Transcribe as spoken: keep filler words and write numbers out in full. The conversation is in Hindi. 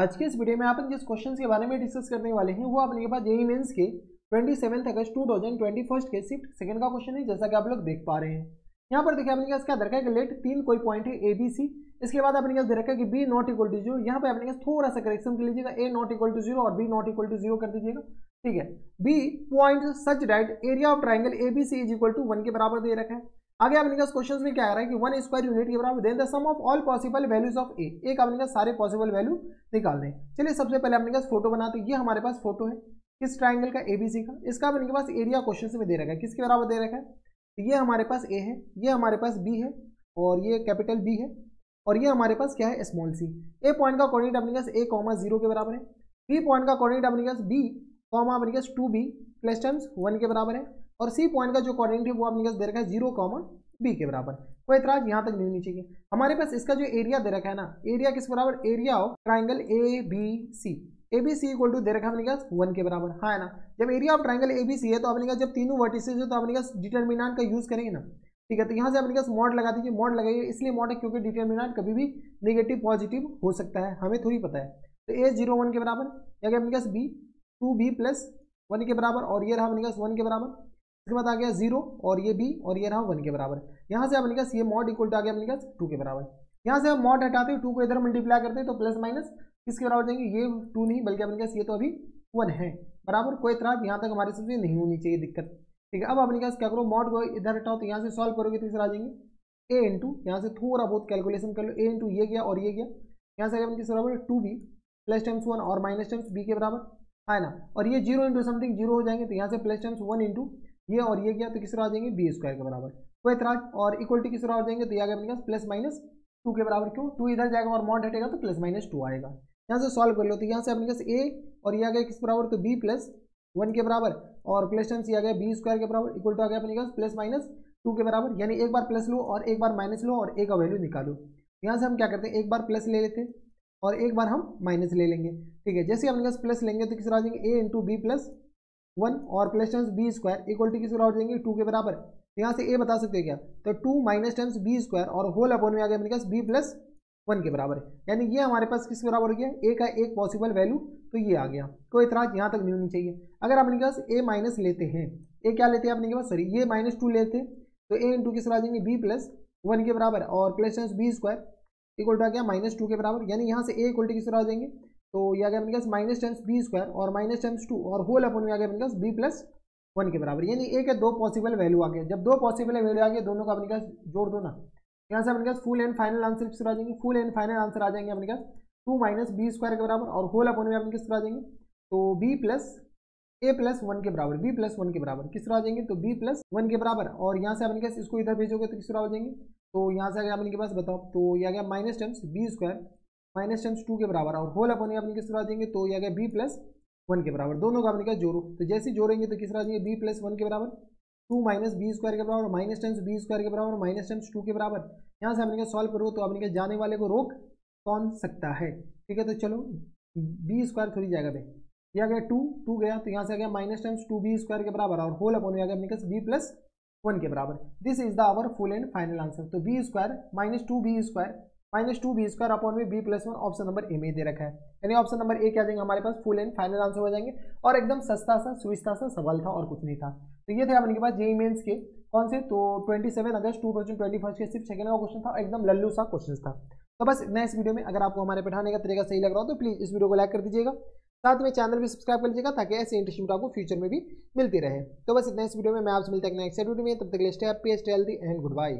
आज के इस वीडियो में अपन जिस क्वेश्चन के बारे में डिस्कस करने वाले हैं वो अपने के पास जेईई मेंस के सत्ताईस अगस्त दो हज़ार इक्कीस के शिफ्ट सेकंड का क्वेश्चन है, जैसा कि आप लोग देख पा रहे हैं। यहाँ पर देखिए अपने क्या दे रखा है कि लेट तीन कोई पॉइंट है ए बी सी, इसके बाद अपने दे रखा है कि B not equal to zero. यहाँ पर अपने थोड़ा सा करेक्शन कर लीजिएगा, ए नॉट इक्वल टू जीरो और B not equal to zero कर दीजिएगा, ठीक है। B point such that area of triangle A B C is equal to one के बराबर दे रखा है। आगे अपने पास क्वेश्चन में क्या आ रहा है कि वन स्क्वायर यूनिट के बराबर, then the sum of all possible values of ए, एक अपने पास सारे पॉसिबल वैल्यू निकाल दें। चलिए सबसे पहले अपने पास फोटो बनाते हैं। ये हमारे पास फोटो है किस ट्राइंगल का, एबीसी का। इसका अपने पास एरिया क्वेश्चन में दे रखा है, किसके बराबर दे रखा है। ये हमारे पास ए है, ये हमारे पास बी है और ये कैपिटल बी है और ये हमारे पास क्या है स्मॉल सी। ए पॉइंट का कोऑर्डिनेट अपने पास ए कॉमा जीरो के बराबर है, बी पॉइंट का कोऑर्डिनेट अपने पास बी कॉमा अपने पास two b plus times one के बराबर है और सी पॉइंट का जो कोऑर्डिनेट है वो आपने दे रखा है जीरो कॉमा बी के बराबर। कोई एतराज यहाँ तक नहीं होनी चाहिए। हमारे पास इसका जो एरिया दे रखा है ना, एरिया किस बराबर, area of triangle A B C, A B C equal to दे रखा है अपने पास वन के बराबर, हाँ है ना। जब area of triangle A B C है तो अपने पास जब तीनों वर्टिसेज है तो अपने पास डिटर्मिनेंट का यूज करेंगे ना, ठीक है। तो यहाँ से अपने पास मॉड लगा दीजिए, मॉड लगाइए इसलिए मॉड है क्योंकि डिटर्मिनेंट कभी भी नेगेटिव पॉजिटिव हो सकता है, हमें थोड़ी पता है। तो ए जीरो वन के बराबर, या अपने पास b two b plus one के बराबर और ये रहा अपने पास वन के बराबर। इसके बाद आ गया जीरो और ये बी और ये रहा वन के बराबर। यहाँ से अपने पास ये मॉड इक्वल टू आ गया अपने पास टू के बराबर। यहाँ से हम मॉड हटाते हैं, टू को इधर मल्टीप्लाई करते हैं तो प्लस माइनस किसके बराबर जाएंगे, ये टू नहीं बल्कि अपने पास ये तो अभी वन है बराबर। कोई एतराज यहाँ तक हमारे सबसे नहीं होनी चाहिए दिक्कत, ठीक है। अब अपने पास क्या करो, मॉड को इधर हटाओ तो यहाँ से सॉल्व करोगे तो इधर आ जाएंगे ए इंटू, यहाँ से थोड़ा बहुत कैलकुलेशन कर लो, ए इंटू ये गया और ये गया। यहाँ से अपने किस बराबर two b plus times one और माइनस टाइम्स बी के बराबर, है ना। और ये जीरो इंटू समथिंग जीरो हो जाएंगे तो यहाँ से प्लस टाइम्स वन इंटू ये और ये गया तो किस तरह आ जाएंगे बी स्क्वायर के बराबर। कोई एतराज, और इक्वलिटी किस तरह हो जाएंगे तो ये आ गया अपने पास प्लस माइनस टू के बराबर। क्यों, टू इधर जाएगा और मॉड हटेगा तो प्लस माइनस टू आएगा। यहाँ से सॉल्व कर लो तो यहाँ से अपने पास ए और ये आ गया किस बराबर, तो बी प्लस वन के बराबर और प्लस टाइम्स ये आ गया बी स्क्वायर के बराबर इक्वल टू आ गया अपने पास प्लस माइनस टू के बराबर। यानी एक बार प्लस लो और एक बार माइनस लो और ए का वैल्यू निकालो। यहाँ से हम क्या करते हैं, एक बार प्लस ले लेते हैं और एक बार हम माइनस ले लेंगे, ठीक है। जैसे अपने पास प्लस लेंगे तो किस तरह आ जाएंगे a into b plus one और plus times B square equal to किस बराबर हो जाएंगे टू के बराबर। यहाँ से ए बता सकते हैं क्या, तो two minus times B square और होल अपॉन में आ गया अपने पास बी प्लस वन के बराबर। यानी ये हमारे पास किस बराबर हो गया, ए का एक पॉसिबल वैल्यू तो ये आ गया। कोई एतराज यहाँ तक नहीं होनी चाहिए। अगर अपने पास ए माइनस लेते हैं, ए क्या लेते हैं अपने के पास, सॉरी ये माइनस टू लेते हैं तो ए इंटू किस बराबर जाएंगे बी प्लस वन के बराबर और plus times B square equal to आ गया माइनस टू के बराबर। यानी यहाँ से ए इक्वल टू किस बराबर जाएंगे तो ये आ गया अपने पास माइनस टाइम्स बी स्क्वायर और माइनस टाइम्स टू और होल अपन में आ गया अपने पास बी प्लस वन के बराबर। यानी एक या दो पॉसिबल वैल्यू आ गए। जब दो पॉसिबल वैल्यू आ गए दोनों का अपने पास जोड़ दो ना, यहाँ से अपने पास फुल एंड फाइनल आंसर किस तरह आ जाएंगे, फुल एंड फाइनल आंसर आ जाएंगे अपने पास टू माइनस बी स्क्वायर के बराबर और होल अपन में अपने किस तरह आ जाएंगे तो b plus a plus one के बराबर, बी प्लस वन के बराबर किस तरह आ जाएंगे तो बी प्लस वन के बराबर। और यहाँ से अपने पास इसको इधर भेजोगे तो किस तरह हो जाएंगे, तो यहाँ से आ गया अपने के पास बताओ तो ये आ गया minus times B square minus times two के बराबर और होल अपन अपने किस तरह देंगे तो ये आ गया बी प्लस वन के बराबर। दोनों का अपने क्या जोड़ो तो जैसे जोड़ेंगे तो किस तरह देंगे बी प्लस वन के बराबर टू माइनस बी स्क्वायर के बराबर माइनस टाइम्स बी स्क्वायर के बराबर माइनस टाइम्स टू के बराबर। यहाँ से अपने सॉल्व करो तो अपने जाने वाले को रोक कौन सकता है, ठीक है। तो चलो बी स्क्वायर थोड़ी जगह पे यह आ गया टू टू गया तो यहाँ से आ गया minus times two b square के बराबर और होल अपन आ गया अपने बी प्लस वन के बराबर। This is the our full and final answer. तो B square minus two b square minus two b square upon में B plus one option number ए में दे रखा है। यानी ऑप्शन नंबर ए क्या जाएंगे हमारे पास फुल एंड फाइनल आंसर हो जाएंगे और एकदम सस्ता सा सुविस्ता सा सवाल था और कुछ नहीं था। तो ये थे अपने पास जेईई मेंस के कौन से, तो सत्ताईस अगस्त दो हज़ार इक्कीस के सिर्फ सेकंड का क्वेश्चन था, एकदम लल्लू सा क्वेश्चन था। तो बस नेक्स्ट वीडियो में अगर आपको हमारे पढ़ाने का तरीका सही लग रहा हो तो प्लीज़ इस वीडियो को लाइक कर दीजिएगा, साथ में चैनल भी सब्सक्राइब कर लीजिएगा ताकि ऐसे इंटरेस्टिंग आपको फ्यूचर में भी मिलती रहे। तो बस नेक्स्ट वीडियो में मैं आपसे मिलता हूं नेक्स्ट वीडियो में, तब तक के लिए stay happy stay healthy and good bye.